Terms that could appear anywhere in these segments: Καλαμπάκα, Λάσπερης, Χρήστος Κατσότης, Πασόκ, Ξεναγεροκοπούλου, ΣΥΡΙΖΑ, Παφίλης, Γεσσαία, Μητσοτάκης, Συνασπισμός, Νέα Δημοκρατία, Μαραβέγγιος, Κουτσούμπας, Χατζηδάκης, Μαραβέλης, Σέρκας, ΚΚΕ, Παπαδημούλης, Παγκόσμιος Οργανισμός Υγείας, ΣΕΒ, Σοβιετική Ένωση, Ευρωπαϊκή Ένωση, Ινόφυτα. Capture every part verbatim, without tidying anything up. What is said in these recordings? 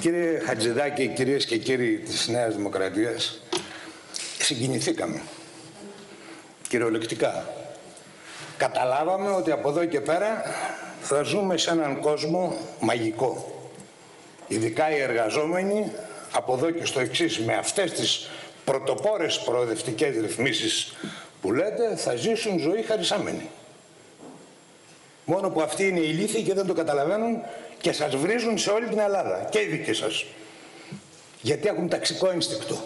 Κύριε Χατζηδάκη, κυρίες και κύριοι της Νέας Δημοκρατίας, συγκινηθήκαμε. Κυριολεκτικά. Καταλάβαμε ότι από εδώ και πέρα θα ζούμε σε έναν κόσμο μαγικό. Ειδικά οι εργαζόμενοι, από εδώ και στο εξής, με αυτές τις πρωτοπόρες προοδευτικές ρυθμίσεις που λέτε, θα ζήσουν ζωή χαρισαμένη. Μόνο που αυτοί είναι ηλίθιοι και δεν το καταλαβαίνουν και σας βρίζουν σε όλη την Ελλάδα, και οι δικοί σας. Γιατί έχουν ταξικό ένστικτο.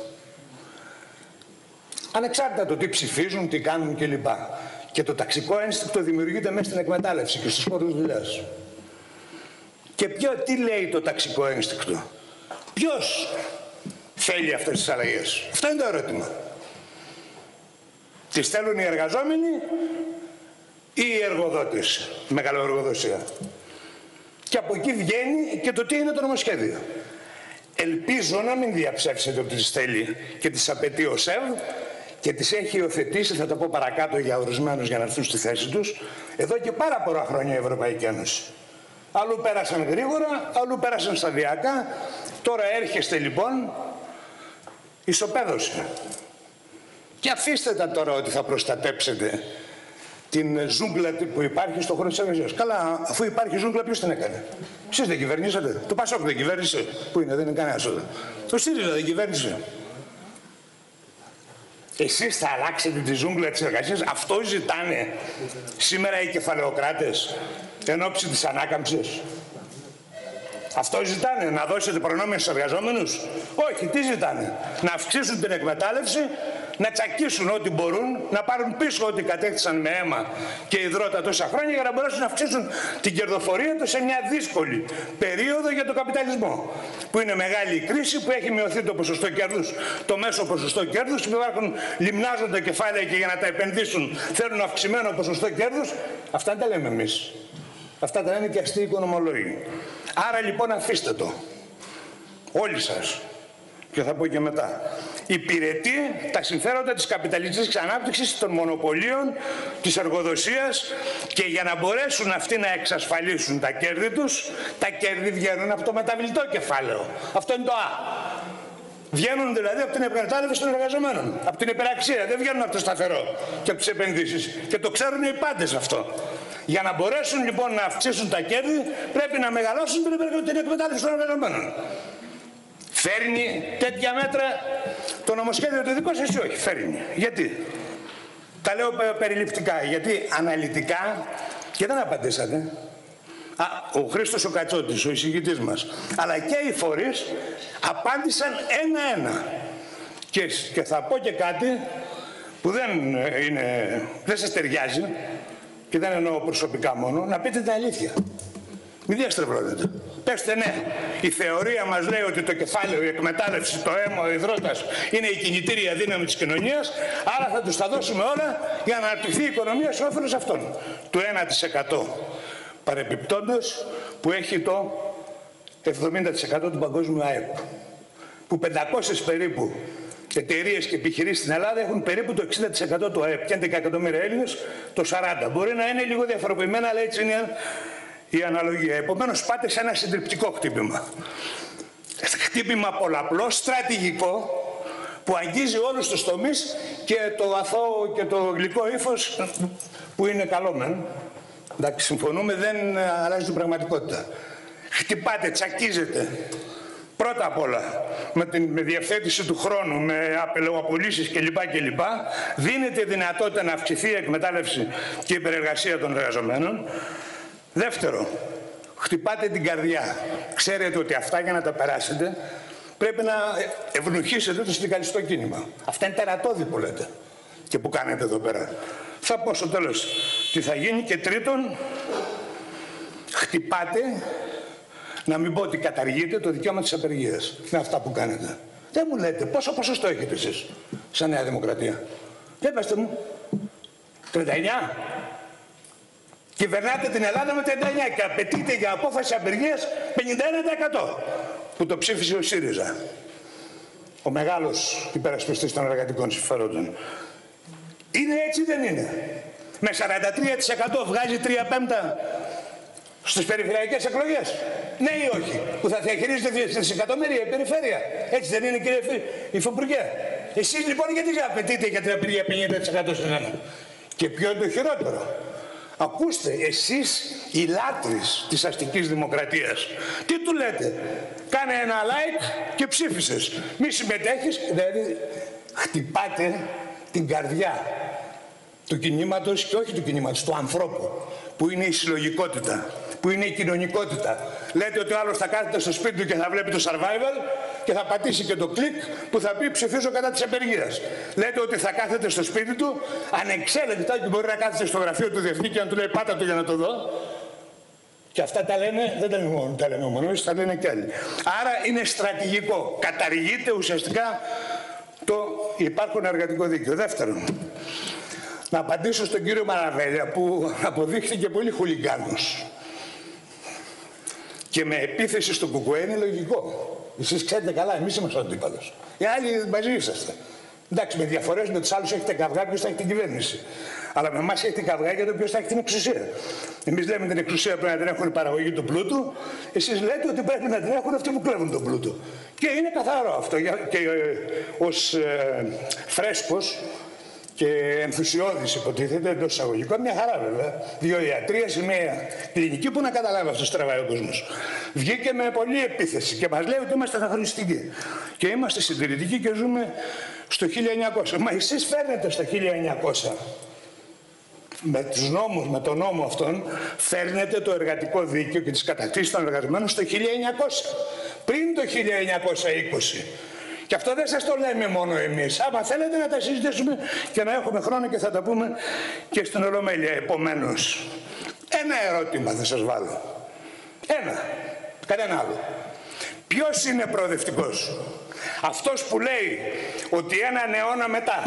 Ανεξάρτητα το τι ψηφίζουν, τι κάνουν κλπ. Και το ταξικό ένστικτο δημιουργείται μέσα στην εκμετάλλευση και στους χώρους δουλειάς. Και ποιο, τι λέει το ταξικό ένστικτο. Ποιος θέλει αυτές τις αλλαγές. Αυτό είναι το ερώτημα. Τις θέλουν οι εργαζόμενοι ή οι εργοδότες. Μεγαλοεργοδοσία. Και από εκεί βγαίνει και το τι είναι το νομοσχέδιο. Ελπίζω να μην διαψεύσετε ότι τις θέλει και τις απαιτεί ο ΣΕΒ και τις έχει υιοθετήσει, θα το πω παρακάτω για ορισμένους για να έρθουν στη θέση τους, εδώ και πάρα πολλά χρόνια η Ευρωπαϊκή Ένωση. Αλλού πέρασαν γρήγορα, αλλού πέρασαν σταδιακά. Τώρα έρχεστε λοιπόν ισοπαίδωση. Και αφήστε τα τώρα ότι θα προστατέψετε την ζούγκλα που υπάρχει στον χώρο της εργασίας. Καλά, αφού υπάρχει ζούγκλα, ποιος την έκανε. Εσείς δεν κυβερνήσατε. Το Πασόκ δεν κυβέρνησε. Πού είναι, δεν είναι κανένας εδώ. Το ΣΥΡΙΖΑ δεν κυβέρνησε. Εσείς θα αλλάξετε τη ζούγκλα της εργασίας. Αυτό ζητάνε σήμερα οι κεφαλαιοκράτες εν ώψη της ανάκαμψης. Αυτό ζητάνε, να δώσετε προνόμια στους εργαζόμενους. Όχι, τι ζητάνε. Να αυξήσουν την εκμετάλλευση, να τσακίσουν ό,τι μπορούν, να πάρουν πίσω ό,τι κατέκτησαν με αίμα και υδρότα τόσα χρόνια για να μπορέσουν να αυξήσουν την κερδοφορία τους σε μια δύσκολη περίοδο για τον καπιταλισμό. Που είναι μεγάλη η κρίση, που έχει μειωθεί το ποσοστό κέρδους, το μέσο ποσοστό κέρδους, που υπάρχουν, λιμνάζουν τα κεφάλαια και για να τα επενδύσουν θέλουν αυξημένο ποσοστό κέρδους. Αυτά τα λέμε εμείς. Αυτά τα λένε και αστεί οικονομολόγοι. Άρα λοιπόν αφήστε το. Όλοι σας. Και θα πω και μετά. Υπηρετεί τα συμφέροντα της καπιταλιστικής ανάπτυξης, των μονοπωλίων, της εργοδοσίας και για να μπορέσουν αυτοί να εξασφαλίσουν τα κέρδη τους, τα κέρδη βγαίνουν από το μεταβλητό κεφάλαιο. Αυτό είναι το Α. Βγαίνουν δηλαδή από την εκμετάλλευση των εργαζομένων, από την υπεραξία. Δεν βγαίνουν από το σταθερό και από τις επενδύσεις. Και το ξέρουν οι πάντες αυτό. Για να μπορέσουν λοιπόν να αυξήσουν τα κέρδη, πρέπει να μεγαλώσουν την εκμετάλλευση των εργαζομένων. Φέρνει τέτοια μέτρα το νομοσχέδιο το δικό σας ή όχι. Φέρνει. Γιατί. Τα λέω περιληπτικά. Γιατί αναλυτικά και δεν απαντήσατε. Α, ο Χρήστος ο Κατσότης, ο εισηγητής μας, αλλά και οι φορείς απάντησαν ένα-ένα. Και, και θα πω και κάτι που δεν, είναι, δεν σας ταιριάζει. Και δεν εννοώ προσωπικά μόνο, να πείτε την αλήθεια. Μην διαστρεβλώνετε. Πέστε ναι. Η θεωρία μας λέει ότι το κεφάλαιο, η εκμετάλλευση, το αίμα, ο υδρότας είναι η κινητήρια δύναμη της κοινωνίας, άρα θα τους τα δώσουμε όλα για να αναπτυχθεί η οικονομία σε όφελος αυτών. Του ένα τοις εκατό παρεμπιπτόντως που έχει το εβδομήντα τοις εκατό του παγκόσμιου ΑΕΠ. Που πεντακόσιες περίπου εταιρείες και επιχειρήσεις στην Ελλάδα έχουν περίπου το εξήντα τοις εκατό του ΑΕΠ και έντεκα εκατομμύρια Έλληνες το σαράντα τοις εκατό. Μπορεί να είναι λίγο διαφοροποιημένα, αλλά έτσι είναι η αναλογία. Επομένως, πάτε σε ένα συντριπτικό χτύπημα. Χτύπημα πολλαπλό, στρατηγικό, που αγγίζει όλους τους τομείς και το αθώο και το γλυκό ύφος που είναι καλό μεν. Εντάξει, συμφωνούμε, δεν αλλάζει την πραγματικότητα. Χτυπάτε, τσακίζετε. Πρώτα απ' όλα, με, την, με διευθέτηση του χρόνου, με απελαιοαπολύσεις κλπ. κλπ. Δίνεται δυνατότητα να αυξηθεί η εκμετάλλευση και η υπερεργασία των εργαζομένων. Δεύτερο, χτυπάτε την καρδιά. Ξέρετε ότι αυτά για να τα περάσετε πρέπει να ευνουχίσετε το συνδικαλιστικό κίνημα. Αυτά είναι τερατώδη που λέτε και που κάνετε εδώ πέρα. Θα πω στο τέλος τι θα γίνει. Και τρίτον, χτυπάτε... Να μην πω ότι καταργείτε το δικαίωμα της απεργίας με αυτά που κάνετε. Δεν μου λέτε πόσο ποσοστό έχετε εσείς σαν Νέα Δημοκρατία. Δεν πέστε μου. τριάντα εννιά. Κυβερνάτε την Ελλάδα με τριάντα εννιά και απαιτείτε για απόφαση απεργίας πενήντα ένα τοις εκατό που το ψήφισε ο ΣΥΡΙΖΑ. Ο μεγάλος υπερασπιστής των εργατικών συμφερόντων. Είναι έτσι, δεν είναι. Με σαράντα τρία τοις εκατό βγάζει τρία πέμπτα στις περιφερειακές εκλογές. ναι ή όχι, που θα διαχειρίζεται δισεκατομμύρια η περιφέρεια. Έτσι δεν είναι, κύριε Υφυπουργέ? Εσείς λοιπόν γιατί απαιτείτε για την απειρία πενήντα τοις εκατό στην Ελλάδα? Και ποιο είναι το χειρότερο? Ακούστε, εσείς οι λάτρεις της αστικής δημοκρατίας, τι του λέτε? Κάνε ένα like και ψήφισες. Μη συμμετέχεις, δηλαδή χτυπάτε την καρδιά του κινήματος και όχι του κινήματος, του ανθρώπου, που είναι η συλλογικότητα, που είναι η κοινωνικότητα. Λέτε ότι ο άλλος θα κάθεται στο σπίτι του και θα βλέπει το survival και θα πατήσει και το κλικ που θα πει ψηφίζω κατά της απεργίας. Λέτε ότι θα κάθεται στο σπίτι του, ανεξέλεγκτα, και μπορεί να κάθεται στο γραφείο του Διεθνή και να του λέει πάτα του για να το δω. Και αυτά τα λένε, δεν τα λέμε μόνο, τα λένε μόνο, τα λένε και άλλοι. Άρα είναι στρατηγικό. Καταργείται ουσιαστικά το υπάρχον εργατικό δίκαιο. Δεύτερον, να απαντήσω στον κύριο Μαραβέλια, που αποδείχθηκε πολύ χουλιγκάνος. Και με επίθεση στο ΚΚΕ είναι λογικό. Εσείς ξέρετε καλά, εμείς είμαστε ο αντίπαλος. Οι άλλοι μαζί είσαστε. Εντάξει, με διαφορές με τους άλλους έχετε καυγά ποιος θα έχει την κυβέρνηση. Αλλά με εμάς έχετε καυγά για το ποιος θα έχει την εξουσία. Εμείς λέμε την εξουσία πρέπει να την έχουν η παραγωγή του πλούτου. Εσείς λέτε ότι πρέπει να την έχουν αυτοί που κλέβουν τον πλούτο. Και είναι καθαρό αυτό. Και ως ε, φρέσκος και ενθουσιώδης, υποτίθεται εντός εισαγωγικών, μια χαρά βέβαια. Δύο ιατρία σε μια κλινική που να καταλάβει αυτό τραβάει ο κόσμος. Βγήκε με πολλή επίθεση και μας λέει ότι είμαστε αναχρονιστικοί. Και είμαστε συντηρητικοί και ζούμε στο χίλια εννιακόσια. Μα εσείς φέρνετε στο χίλια εννιακόσια. Με τους νόμους, με τον νόμο αυτόν, φέρνετε το εργατικό δίκαιο και τις κατακτήσεις των εργαζομένων στο χίλια εννιακόσια. Πριν το χίλια εννιακόσια είκοσι. Και αυτό δεν σας το λέμε μόνο εμείς. Άμα θέλετε να τα συζητήσουμε και να έχουμε χρόνο και θα τα πούμε και στην Ολομέλεια. Επομένως, ένα ερώτημα θα σας βάλω. Ένα. Κανένα άλλο. Ποιος είναι προοδευτικός? Αυτός που λέει ότι έναν αιώνα μετά,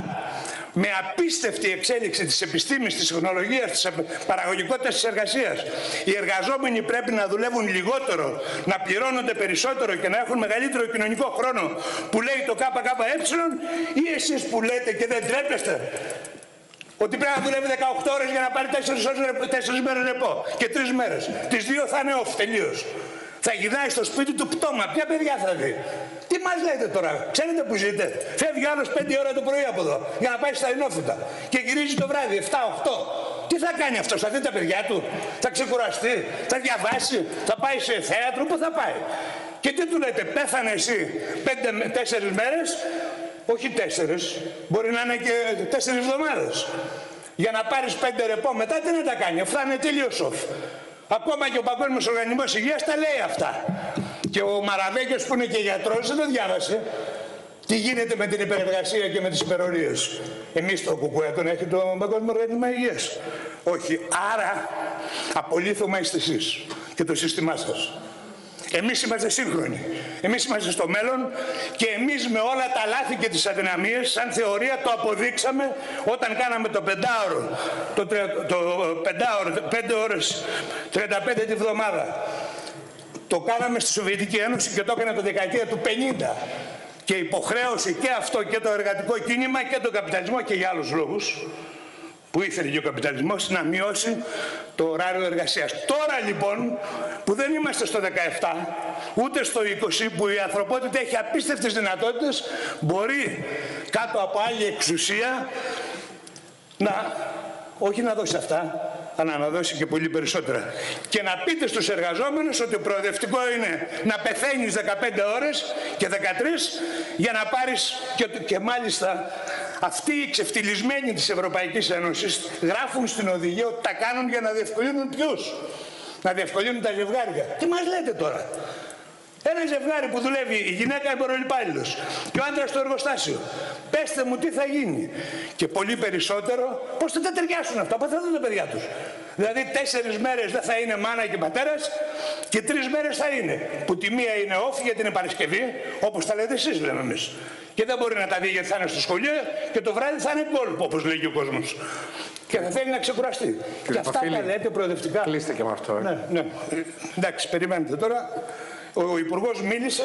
με απίστευτη εξέλιξη της επιστήμης, της τεχνολογίας, της παραγωγικότητας της εργασίας, οι εργαζόμενοι πρέπει να δουλεύουν λιγότερο, να πληρώνονται περισσότερο και να έχουν μεγαλύτερο κοινωνικό χρόνο, που λέει το ΚΚΕ, ή εσείς που λέτε και δεν τρέπεστε ότι πρέπει να δουλεύει δεκαοκτώ ώρες για να πάρει τέσσερις μέρες ρεπό και τρεις μέρες. Τις δύο θα είναι off τελείως. Θα γυρνάει στο σπίτι του πτώμα. Ποια παιδιά θα δει? Τι μας λέτε τώρα? Ξέρετε που ζείτε? Φεύγει άλλος πέντε ώρα το πρωί από εδώ για να πάει στα Ινόφυτα και γυρίζει το βράδυ επτά οκτώ. Τι θα κάνει αυτός? Θα δει τα παιδιά του? Θα ξεκουραστεί? Θα διαβάσει? Θα πάει σε θέατρο? Πού θα πάει? Και τι του λέτε? Πέθανε εσύ τέσσερις μέρες. Όχι τέσσερις. Μπορεί να είναι και τέσσερις εβδομάδες. Για να πάρεις πέντε ρεπό μετά τι να τα κάνει? Αυτά είναι τελείως off. Ακόμα και ο Παγκόσμιος Οργανισμός Υγείας τα λέει αυτά. Και ο Μαραβέγγιος που είναι και γιατρός δεν το διάβασε. Τι γίνεται με την υπεργασία και με τις υπερορίες? Εμείς το ΚΚΕ τον έχει το Παγκόσμιο Οργανισμό Υγείας. Όχι. Άρα απολύθωμα είστε εσείς και το σύστημά σας. Εμείς είμαστε σύγχρονοι. Εμείς είμαστε στο μέλλον και εμείς με όλα τα λάθη και τις αδυναμίες, σαν θεωρία, το αποδείξαμε όταν κάναμε το πεντάωρο, το, το πεντάωρο, πέντε ώρες, τριάντα πέντε τη βδομάδα. Το κάναμε στη Σοβιετική Ένωση και το έκανε το δεκαετία του πενήντα. Και υποχρέωσε και αυτό και το εργατικό κίνημα και τον καπιταλισμό και για άλλους λόγους που ήθελε και ο καπιταλισμός να μειώσει το ωράριο εργασίας. Τώρα λοιπόν που δεν είμαστε στο δεκαεπτά, ούτε στο είκοσι, που η ανθρωπότητα έχει απίστευτες δυνατότητες, μπορεί κάτω από άλλη εξουσία να, όχι να δώσει αυτά, αλλά να δώσει και πολύ περισσότερα. Και να πείτε στους εργαζόμενους ότι προοδευτικό είναι να πεθαίνεις δεκαπέντε ώρες και δεκατρείς για να πάρεις και, και μάλιστα αυτοί οι ξεφτυλισμένοι της Ευρωπαϊκής Ένωσης γράφουν στην οδηγία ότι τα κάνουν για να διευκολύνουν ποιους? Να διευκολύνουν τα ζευγάρια. Τι μας λέτε τώρα? Ένα ζευγάρι που δουλεύει, η γυναίκα εμπορολυπάλληλος και ο άντρας στο εργοστάσιο. Πέστε μου τι θα γίνει? Και πολύ περισσότερο, πώς θα τα ταιριάσουν αυτά, πώς θα δουν τα παιδιά τους? Δηλαδή τέσσερις μέρες δεν θα είναι μάνα και πατέρας και τρεις μέρες θα είναι. Που τη μία είναι off γιατί είναι Παρασκευή, όπως τα λέτε εσείς λέμε εμείς. Και δεν μπορεί να τα δει γιατί θα είναι στο σχολείο και το βράδυ θα είναι κόλπο, όπως λέγει ο κόσμος. Και θα θέλει να ξεκουραστεί. Κύριε και αυτά Παφίλη, τα λέτε προοδευτικά. Κλείστε και με αυτό. Ε. Ναι, ναι. Ε, εντάξει, περιμένετε τώρα. Ο Υπουργός μίλησε.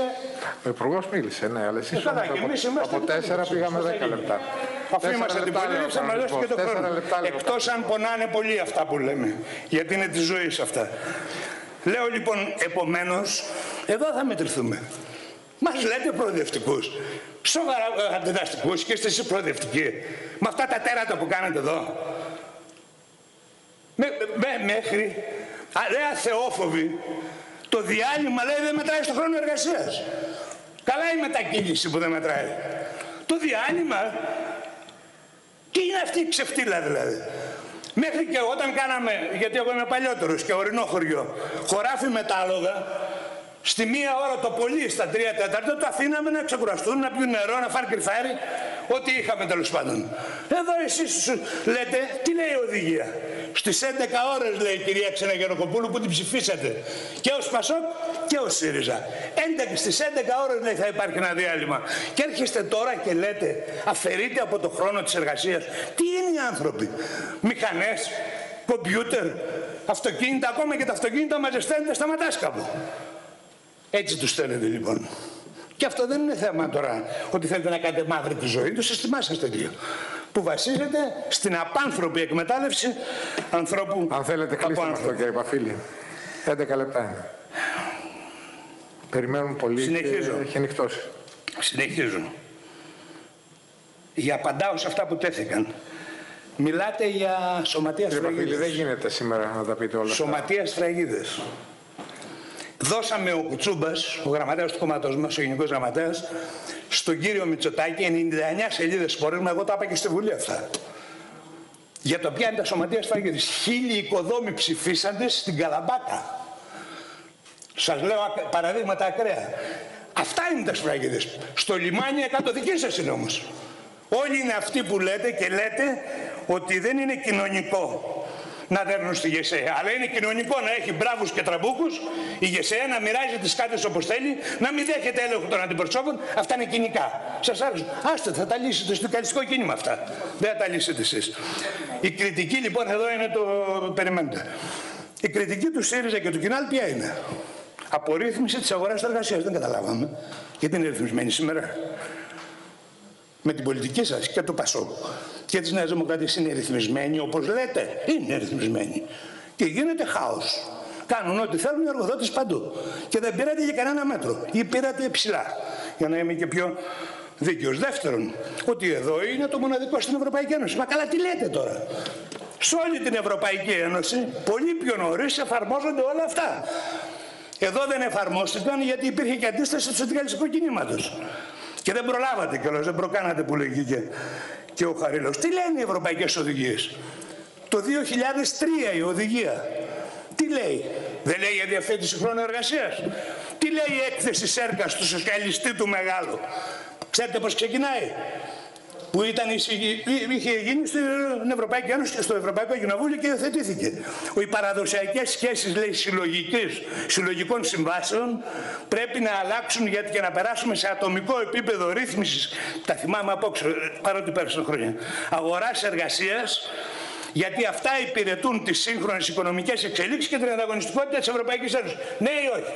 Ο Υπουργός μίλησε, ναι, αλλά εσείς από, από τέσσερα πήγαμε δέκα λεπτά. Αφού είμαστε την πολίτευσα, να δώσουμε και το χρόνο. Εκτός αν πονάνε πολύ αυτά που λέμε, γιατί είναι της ζωής αυτά. Λέω λοιπόν, επομένως, εδώ θα μετρηθούμε. Μας λέτε προοδευτικούς. Σοβαρά αντιδραστικούς και είστε εσείς προοδευτικοί. Με αυτά τα τέρατα που κάνετε εδώ. Με, με, μέχρι αρέα θεόφοβοι, το διάλειμμα λέει δεν μετράει στον χρόνο εργασίας. Καλά η μετακίνηση που δεν μετράει. Το διάλειμμα, τι είναι αυτή η ξεφτύλα δηλαδή. Μέχρι και όταν κάναμε, γιατί εγώ είμαι παλιότερος και ορεινό χωριό, χωράφι μετάλογα, στη μία ώρα το πολύ, στα τρία τέταρτα, το αφήναμε να ξεκουραστούν, να πιούν νερό, να φάνε κρυφάρι, ό,τι είχαμε τέλος πάντων. Εδώ εσείς λέτε, τι λέει η οδηγία. Στις έντεκα ώρες λέει η κυρία Ξεναγεροκοπούλου που την ψηφίσατε. Και ως Πασόκ και ως ΣΥΡΙΖΑ. Στις έντεκα ώρες λέει θα υπάρχει ένα διάλειμμα. Και έρχεστε τώρα και λέτε, αφαιρείτε από το χρόνο της εργασίας. Τι είναι οι άνθρωποι. Μηχανές, κομπιούτερ, αυτοκίνητα, ακόμα και τα αυτοκίνητα μαζεσταίνετε στα ματάσκαμπο. Έτσι τους στέλνετε λοιπόν. Και αυτό δεν είναι θέμα τώρα ότι θέλετε να κάνετε μαύρη τη ζωή του, συστημά σας τέτοιο. Που βασίζεται στην απάνθρωπη εκμετάλλευση ανθρώπου. Αν θέλετε, κλείστε αυτό, κύριε Παφίλη. Πέντε λεπτά. Περιμένουν πολύ. Συνεχίζω. Και έχει ανοιχτώσει. Συνεχίζω. Για απαντάω σε αυτά που τέθηκαν. Μιλάτε για σωματεία σφραγίδες. Κύριε Παφίλη, δεν γίνεται σήμερα να τα πείτε όλα. Σωματεία σφραγίδες. Δώσαμε ο Κουτσούμπας, ο γραμματέας του κόμματός μας, ο γενικός γραμματέας, στον κύριο Μητσοτάκη ενενήντα εννέα σελίδες πόρισμα, εγώ τα είπα και στη Βουλή αυτά. Για το ποια είναι τα σωματεία σφραγίδες. Χίλιοι οικοδόμοι ψηφίσαντες στην Καλαμπάκα. Σας λέω παραδείγματα ακραία. Αυτά είναι τα σφραγίδες. Στο λιμάνι εκατό δική σας είναι όμως. Όλοι είναι αυτοί που λέτε και λέτε ότι δεν είναι κοινωνικό να δέρνουν στη Γεσσαία. Αλλά είναι κοινωνικό να έχει μπράβους και τραμπούκους η Γεσσαία, να μοιράζει τις κάρτες όπως θέλει, να μην δέχεται έλεγχο των αντιπροσώπων. Αυτά είναι κοινικά. Σας άρεσε. Άστε, θα τα λύσετε στο καλλιστικό κίνημα αυτά. Δεν θα τα λύσετε εσείς. Η κριτική λοιπόν εδώ είναι το. Περιμένετε. Η κριτική του ΣΥΡΙΖΑ και του Κινάλ ποια είναι. Απορρίθμιση της αγοράς εργασίας. Δεν καταλάβαμε. Γιατί είναι ρυθμισμένη σήμερα. Με την πολιτική σας και το Πασόκ και της Νέας Δημοκρατίας είναι ρυθμισμένοι, όπως λέτε, είναι ρυθμισμένοι. Και γίνεται χάος. Κάνουν ό,τι θέλουν οι εργοδότες παντού. Και δεν πήρατε για κανένα μέτρο. Ή πήρατε ψηλά. Για να είμαι και πιο δίκαιος. Δεύτερον, ότι εδώ είναι το μοναδικό στην Ευρωπαϊκή Ένωση. Μα καλά τι λέτε τώρα. Σε όλη την Ευρωπαϊκή Ένωση, πολύ πιο νωρίς εφαρμόζονται όλα αυτά. Εδώ δεν εφαρμόστηκαν γιατί υπήρχε και αντίσταση του συνδικαλιστικού κινήματος. Και δεν προλάβατε κιόλας, δεν προκάνατε που λέγει και, και ο Χαρίλος. Τι λένε οι ευρωπαϊκές οδηγίες. Το δύο χιλιάδες τρία η οδηγία. Τι λέει. Δεν λέει για διαφθέτηση χρόνου εργασίας. Τι λέει η έκθεση Σέρκας του σοσιαλιστή του μεγάλου. Ξέρετε πώς ξεκινάει. Που ήταν, είχε γίνει στην Ευρωπαϊκή Ένωση, στο Ευρωπαϊκό Κοινοβούλιο και υιοθετήθηκε. Οι παραδοσιακές σχέσεις λέει, συλλογικών συμβάσεων πρέπει να αλλάξουν γιατί και να περάσουμε σε ατομικό επίπεδο ρύθμισης. Τα θυμάμαι απόξε, παρότι πέρασαν χρόνια. Αγοράς εργασίας, γιατί αυτά υπηρετούν τις σύγχρονες οικονομικές εξελίξεις και την ανταγωνιστικότητα της Ευρωπαϊκής Ένωσης. Ναι ή όχι.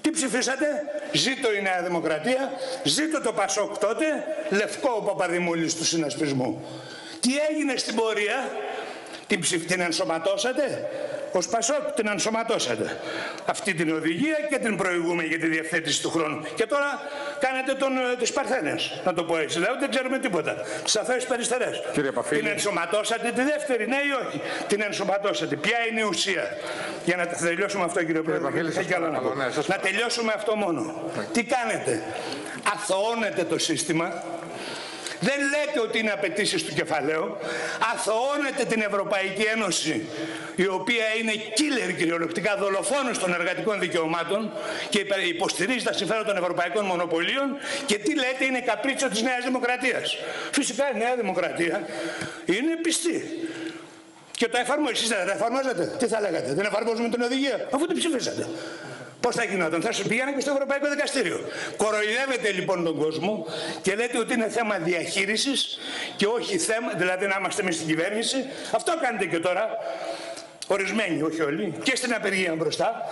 Τι ψηφίσατε, ζήτω η Νέα Δημοκρατία, ζήτω το Πασόκ τότε, λευκό ο Παπαδημούλης του Συνασπισμού. Τι έγινε στην πορεία, την, ψηφ... την ενσωματώσατε, ως Πασόκ την ενσωματώσατε. Αυτή την οδηγία και την προηγούμενη για τη διευθέτηση του χρόνου. Και τώρα κάνετε τον, τις παρθένες, να το πω έτσι, δηλαδή δεν ξέρουμε τίποτα. Τις αθώες περιστερές. Την ενσωματώσατε τη δεύτερη, ναι ή όχι. Την ενσωματώσατε. Ποια είναι η ουσία. Για να τελειώσουμε αυτό κύριε Πρόεδρε, Παφίλη, σας παρακαλώ, να, πω. Ναι, σας να τελειώσουμε αυτό μόνο. Ναι. Τι κάνετε. Αθωώνετε το σύστημα. Δεν λέτε ότι είναι απαιτήσεις του κεφαλαίου. Αθωώνετε την Ευρωπαϊκή Ένωση, η οποία είναι killer κυριολεκτικά, δολοφόνος των εργατικών δικαιωμάτων και υποστηρίζει τα συμφέροντα των ευρωπαϊκών μονοπωλίων. Και τι λέτε, είναι καπρίτσιο της Νέας Δημοκρατίας. Φυσικά η Νέα Δημοκρατία είναι πιστή. Και το εφαρμόζετε. Εσείς δεν τα εφαρμόζετε. Τι θα λέγατε, δεν εφαρμόζουμε την οδηγία, αφού την ψηφίσατε. Πώς θα γινόταν, θα σας πηγαίνανε και στο Ευρωπαϊκό Δικαστήριο. Κοροϊδεύετε λοιπόν τον κόσμο και λέτε ότι είναι θέμα διαχείρισης και όχι θέμα, δηλαδή να είμαστε εμείς στην κυβέρνηση. Αυτό κάνετε και τώρα, ορισμένοι, όχι όλοι, και στην απεργία μπροστά.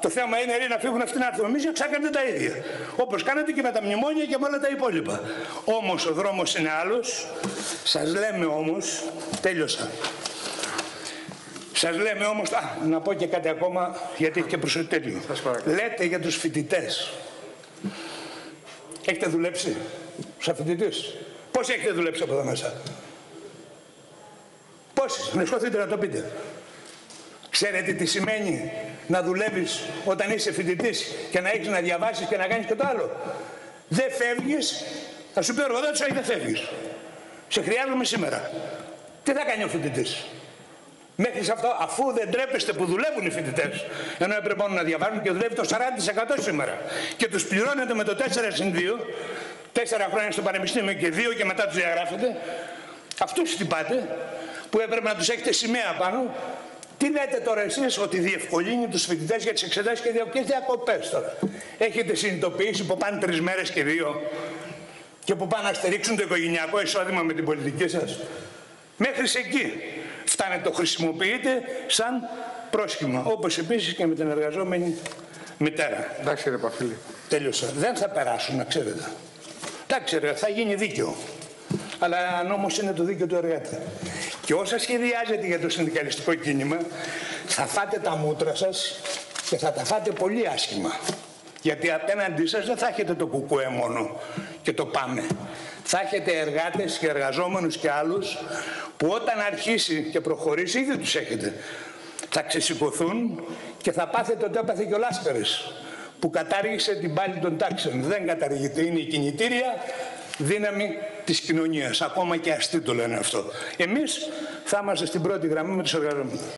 Το θέμα είναι να φύγουν αυτοί να έρθουν εμείς και ξάκαντε τα ίδια. Όπως κάνετε και με τα μνημόνια και με όλα τα υπόλοιπα. Όμως ο δρόμος είναι άλλος. Σας λέμε όμως, τέλειωσα. Σας λέμε όμως, α, να πω και κάτι ακόμα, γιατί έχει και προσωπικό. Λέτε για τους φοιτητές. Έχετε δουλέψει σαν φοιτητής? Πώς έχετε δουλέψει από εδώ μέσα? Πώς, νεσκωθείτε να το πείτε. Ξέρετε τι σημαίνει να δουλεύεις όταν είσαι φοιτητής και να έχεις να διαβάσεις και να κάνεις και το άλλο? Δεν φεύγεις, θα σου πει ο εργοδότης, όχι δεν φεύγεις. Σε χρειάζομαι σήμερα. Τι θα κάνει ο φοιτητής? Μέχρι σε αυτό, αφού δεν τρέπεστε που δουλεύουν οι φοιτητές, ενώ έπρεπε μόνο να διαβάζουν και δουλεύει το σαράντα τοις εκατό σήμερα. Και τους πληρώνετε με το τέσσερα συν δύο, τέσσερα χρόνια στο πανεπιστήμιο και δύο και μετά τους διαγράφετε. Αυτούς χτυπάτε, που έπρεπε να τους έχετε σημαία πάνω. Τι λέτε τώρα εσείς ότι διευκολύνει τους φοιτητές για τις εξετάσεις και ποιες διακοπές τώρα? Έχετε συνειδητοποιήσει που πάνε τρεις μέρες και δύο και που πάνε να στερίξουν το οικογενειακό εισόδημα με την πολιτική σας? Μέχρι εκεί φτάνετε, το χρησιμοποιείτε σαν πρόσχημα. Όπως επίσης και με την εργαζόμενη μητέρα. Εντάξει κύριε Παφίλη. Τέλειωσα. Δεν θα περάσουν, να ξέρετε. Εντάξει, θα γίνει δίκαιο. Αλλά νόμος είναι το δίκαιο του εργάτη. Και όσα σχεδιάζετε για το συνδικαλιστικό κίνημα, θα φάτε τα μούτρα σας και θα τα φάτε πολύ άσχημα. Γιατί απέναντί σας δεν θα έχετε το κουκουέ μόνο και το πάμε. Θα έχετε εργάτες και εργαζόμενους και άλλους που όταν αρχίσει και προχωρήσει, ήδη τους έχετε. Θα ξεσηκωθούν και θα πάθετε ότι έπαθε και ο Λάσπερης, που κατάργησε την πάλη των τάξεων. Δεν καταργείται, είναι η κινητήρια δύναμη της κοινωνίας. Ακόμα και αστεί το λένε αυτό. Εμείς θα είμαστε στην πρώτη γραμμή με τους εργαζόμενους.